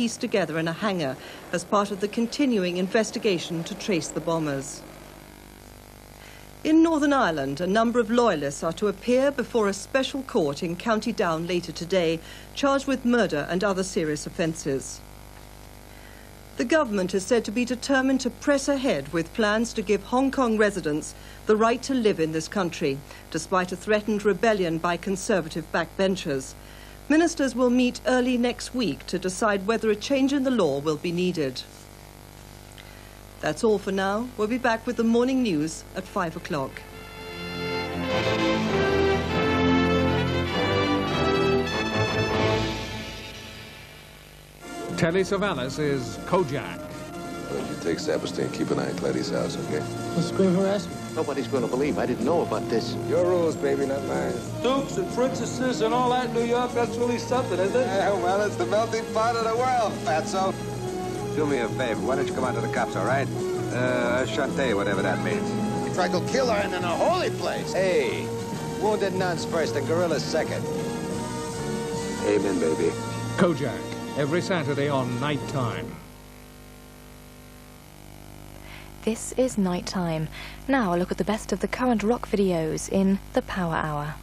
pieced together in a hangar as part of the continuing investigation to trace the bombers. In Northern Ireland, a number of loyalists are to appear before a special court in County Down later today, charged with murder and other serious offences. The government is said to be determined to press ahead with plans to give Hong Kong residents the right to live in this country, despite a threatened rebellion by Conservative backbenchers. Ministers will meet early next week to decide whether a change in the law will be needed. That's all for now. We'll be back with the morning news at 5 o'clock. Telly Savalas is Kojak. Well, if you take Saberstein, keep an eye on Gladys' house, okay? What's grave harassment? Nobody's going to believe I didn't know about this. Your rules, baby, not mine. Dukes and princesses and all that New York, that's really something, isn't it? Yeah, well, it's the melting pot of the world, Fatso. Do me a favor. Why don't you come out to the cops, all right? Chante, whatever that means. You tried to kill her and in a holy place. Hey, wounded nuns first and gorillas second. Amen, baby. Kojak. Every Saturday on Nighttime. This is Nighttime. Now a look at the best of the current rock videos in The Power Hour.